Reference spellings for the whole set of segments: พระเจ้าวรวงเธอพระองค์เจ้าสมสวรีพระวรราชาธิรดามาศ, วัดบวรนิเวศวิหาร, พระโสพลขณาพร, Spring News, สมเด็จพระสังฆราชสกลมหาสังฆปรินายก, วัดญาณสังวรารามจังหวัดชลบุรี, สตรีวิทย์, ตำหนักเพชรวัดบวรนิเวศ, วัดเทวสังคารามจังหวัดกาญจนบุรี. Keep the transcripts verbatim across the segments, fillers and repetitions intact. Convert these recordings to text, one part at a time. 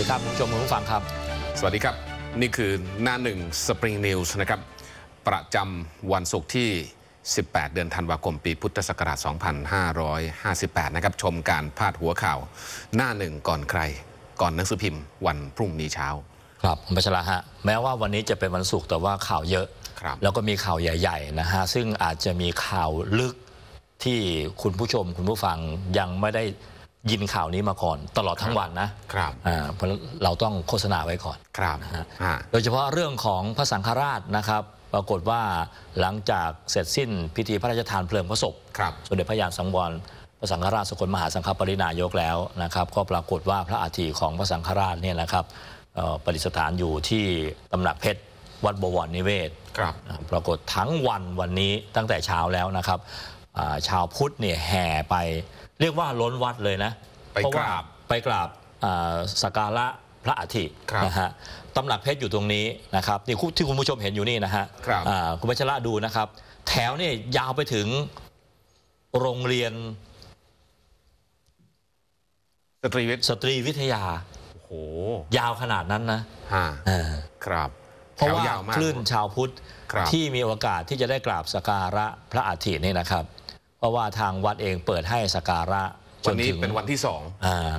ดีครับผู้ชมผู้ฟังครับสวัสดีครับนี่คือหน้าหนึ่ง Spring News นะครับประจำวันศุกร์ที่สิบแปดเดือนธันวาคมปีพุทธศักราชสองพันห้าร้อยห้าสิบแปดนะครับชมการพาดหัวข่าวหน้าหนึ่งก่อนใครก่อนหนังสือพิมพ์วันพรุ่งนี้เช้าครับคุณพัชระฮะแม้ว่าวันนี้จะเป็นวันศุกร์แต่ว่าข่าวเยอะแล้วก็มีข่าวใหญ่ๆนะฮะซึ่งอาจจะมีข่าวลึกที่คุณผู้ชมคุณผู้ฟังยังไม่ได้ยินข่าวนี้มาก่อนตลอดทั้งวันนะครับเพราะเราต้องโฆษณาไว้ก่อนครับโดยเฉพาะเรื่องของพระสังฆราชนะครับปรากฏว่าหลังจากเสร็จสิ้นพิธีพระราชทานเพลิงพระศพสมเด็จพระยานสังวรพระสังฆราชสกลมหาสังฆปรินายกแล้วนะครับก็ปรากฏว่าพระอัฐิของพระสังฆราชเนี่ยนะครับประดิษฐานอยู่ที่ตำหนักเพชรวัดบวรนิเวศครับปรากฏทั้งวันวันนี้ตั้งแต่เช้าแล้วนะครับชาวพุทธเนี่ยแห่ไปเรียกว่าล้นวัดเลยนะเพราะว่าไปกราบสักการะพระอัฐินะฮะตำหนักเพชรอยู่ตรงนี้นะครับนี่ที่คุณผู้ชมเห็นอยู่นี่นะฮะคุณพัชระดูนะครับแถวนี่ยาวไปถึงโรงเรียนสตรีวิทย์สตรีวิทยาโอ้โหยาวขนาดนั้นนะนะครับเพราะว่าคลื่นชาวพุทธที่มีโอกาสที่จะได้กราบสักการะพระอัฐินี่นะครับเพราะว่าทางวัดเองเปิดให้สักการะจนถึงเป็นวันที่สอง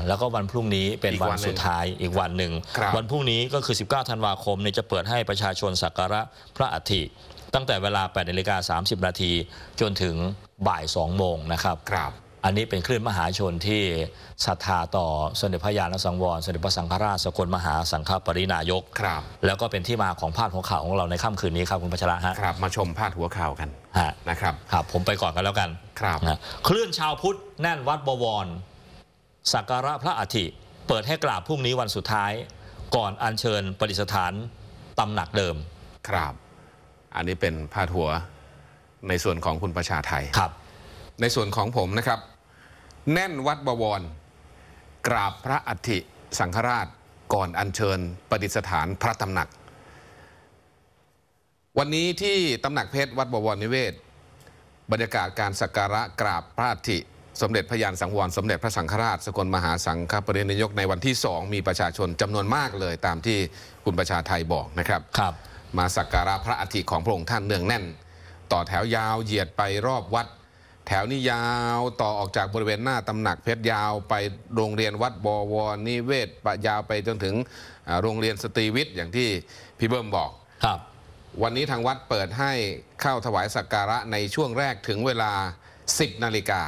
แล้วก็วันพรุ่งนี้เป็นวันสุดท้ายอีกวันหนึ่งวันพรุ่งนี้ก็คือสิบเก้าธันวาคมเนี่ยจะเปิดให้ประชาชนสักการะพระอัฐิตั้งแต่เวลาแปดนาฬิกาสามสิบนาทีจนถึงบ่ายสองโมงนะครับอันนี้เป็นคลื่นมหาชนที่ศรัทธาต่อสมเด็จพระญาณสังวรสมเด็จพระสังฆราชสกลมหาสังฆปรินายกแล้วก็เป็นที่มาของพาดหัวข่าวของเราในค่ำคืนนี้ครับคุณพัชระฮะครับมาชมพาดหัวข่าวกันนะครับครับผมไปก่อนกันแล้วกันครับคลื่นชาวพุทธแน่นวัดบวรสักการะพระอัฐิเปิดให้กราบพรุ่งนี้วันสุดท้ายก่อนอัญเชิญประดิษฐานตำหนักเดิมครับอันนี้เป็นพาดหัวในส่วนของคุณประชาไทยครับในส่วนของผมนะครับแน่นวัดบวรกราบพระอัฐิสังฆราชก่อนอัญเชิญประดิษฐานพระตำหนักวันนี้ที่ตำหนักเพชรวัดบวรนิเวศบรรยากาศการสักการะกราบพระอัฐิสมเด็จพระญาณสังวรสมเด็จพระสังฆราชสกลมหาสังฆปรินายกในวันที่สองมีประชาชนจำนวนมากเลยตามที่คุณประชาไทยบอกนะครับครับมาสักการะพระอัฐิของพระองค์ท่านเนืองแน่นต่อแถวยาวเหยียดไปรอบวัดแถวนี้ยาวต่อออกจากบริเวณหน้าตำหนักเพชรยาวไปโรงเรียนวัดบวรนิเวศยาวไปจนถึงโรงเรียนสตรีวิทย์อย่างที่พี่เบิ้มบอกครับวันนี้ทางวัดเปิดให้เข้าถวายสักการะในช่วงแรกถึงเวลาสิบนาฬิกา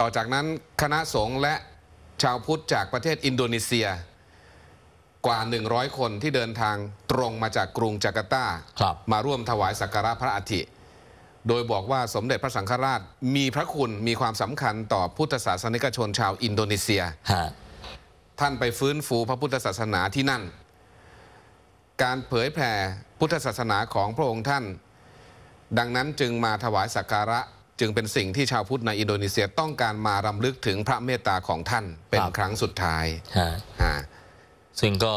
ต่อจากนั้นคณะสงฆ์และชาวพุทธจากประเทศอินโดนีเซียกว่าหนึ่งร้อยคนที่เดินทางตรงมาจากกรุงจาการ์ตามาร่วมถวายสักการะพระอัฐิโดยบอกว่าสมเด็จพระสังฆราชมีพระคุณมีความสำคัญต่อพุทธศาสนิกชนชาวอินโดนีเซียท่านไปฟื้นฟูพระพุทธศาสนาที่นั่นการเผยแผ่พุทธศาสนาของพระองค์ท่านดังนั้นจึงมาถวายสักการะจึงเป็นสิ่งที่ชาวพุทธในอินโดนีเซียต้องการมารำลึกถึงพระเมตตาของท่านเป็นครั้งสุดท้ายซึ่งก็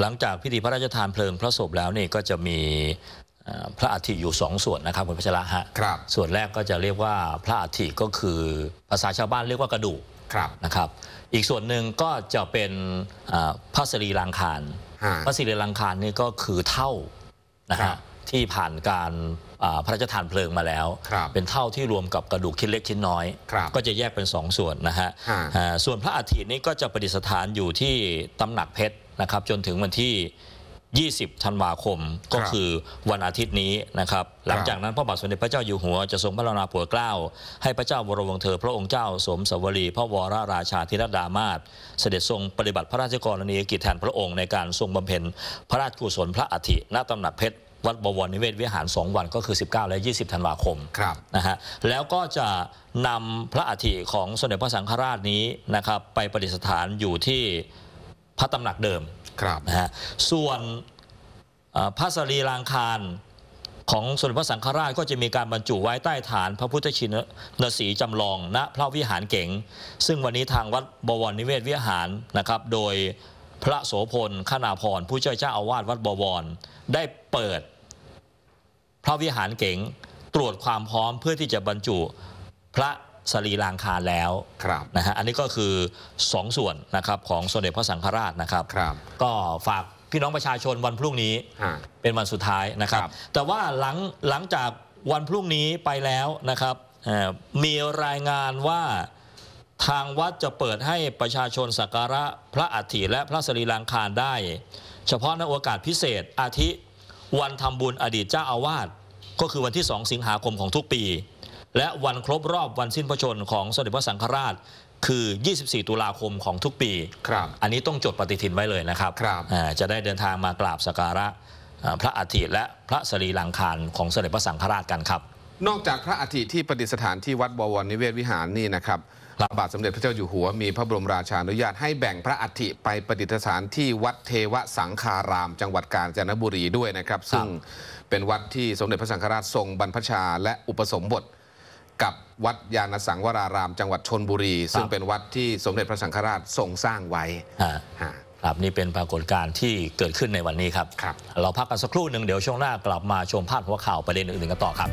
หลังจากพิธีพระราชทานเพลิงพระศพแล้วนี่ก็จะมีพระอัฐิอยู่สองส่วนนะครับคุณพัชระฮะส่วนแรกก็จะเรียกว่าพระอัฐิก็คือภาษาชาวบ้านเรียกว่ากระดูกนะครับอีกส่วนหนึ่งก็จะเป็นพระสรีรังคารพระสรีรังคารนี่ก็คือเท่านะฮะที่ผ่านการพระราชทานเพลิงมาแล้วเป็นเท่าที่รวมกับกระดูกชิ้นเล็กชิ้นน้อยก็จะแยกเป็นสองส่วนนะฮะส่วนพระอัฐินี่ก็จะประดิษฐานอยู่ที่ตำหนักเพชรนะครับจนถึงวันที่ยี่สิบธันวาคมก็คือวันอาทิตย์นี้นะครับหลังจากนั้นพระบาทสมเด็จพระเจ้าอยู่หัวจะทรงพระกรุณาโปรดเกล้าให้พระเจ้าวรวงเธอพระองค์เจ้าสมสวรีพระวรราชาธิรดามาศเสด็จทรงปฏิบัติพระราชกรณียกิจแทนพระองค์ในการทรงบำเพ็ญพระราชกุศลพระอัฐิณตำหนักเพชรวัดบวรนิเวศวิหารสองวันก็คือสิบเก้าและยี่สิบธันวาคมนะฮะแล้วก็จะนำพระอัฐิของสมเด็จพระสังฆราชนี้นะครับไปประดิษฐานอยู่ที่พระตำหนักเดิมนะฮะส่วนพระสรีรางคารของสมเด็จพระสังฆราชก็จะมีการบรรจุไว้ใต้ฐานพระพุทธชินสีจำลองณพระวิหารเก๋งซึ่งวันนี้ทางวัดบวรนิเวศวิหารนะครับโดยพระโสพลขณาพรผู้ช่วยเจ้าอาวาสวัดบวรได้เปิดพระวิหารเก๋งตรวจความพร้อมเพื่อที่จะบรรจุพระ สรีรางคารแล้วนะฮะอันนี้ก็คือสอง ส, ส่วนนะครับของสมเด็จพระสังฆราชนะครับก็ฝากพี่น้องประชาชนวันพรุ่งนี้เป็นวันสุดท้ายนะครับแต่ว่าหลังหลังจากวันพรุ่งนี้ไปแล้วนะครับมีรายงานว่าทางวัดจะเปิดให้ประชาชนสักการะพระอัฐิและพระสรีรางคารได้เฉพาะในโอกาสพิเศษอาทิวันทำบุญอดีตเจ้าอาวาสก็คือวันที่สองสิงหาคมของทุกปีและวันครบรอบวันสิ้นพระชนของสมเด็จพระสังฆราชคือยี่สิบสี่ตุลาคมของทุกปีครับอันนี้ต้องจดปฏิทินไว้เลยนะครับจะได้เดินทางมากราบสักการะพระอัฐิและพระสรีรางคารของสมเด็จพระสังฆราชกันครับนอกจากพระอัฐิที่ประดิษฐานที่วัดบวรนิเวศวิหารนี่นะครับพระบาทสมเด็จพระเจ้าอยู่หัวมีพระบรมราชานุญาตให้แบ่งพระอัฐิไปประดิษฐานที่วัดเทวสังคารามจังหวัดกาญจนบุรีด้วยนะครับซึ่งเป็นวัดที่สมเด็จพระสังฆราชทรงบรรพชาและอุปสมบทกับวัดญาณสังวรารามจังหวัดชลบุรีซึ่งเป็นวัดที่สมเด็จพระสังฆราชทรงสร้างไว้ครับนี่เป็นปรากฏการณ์ที่เกิดขึ้นในวันนี้ครับเราพักกันสักครู่หนึ่งเดี๋ยวช่วงหน้ากลับมาชมพาดหัวข่าวประเด็นอื่นๆกันต่อครับ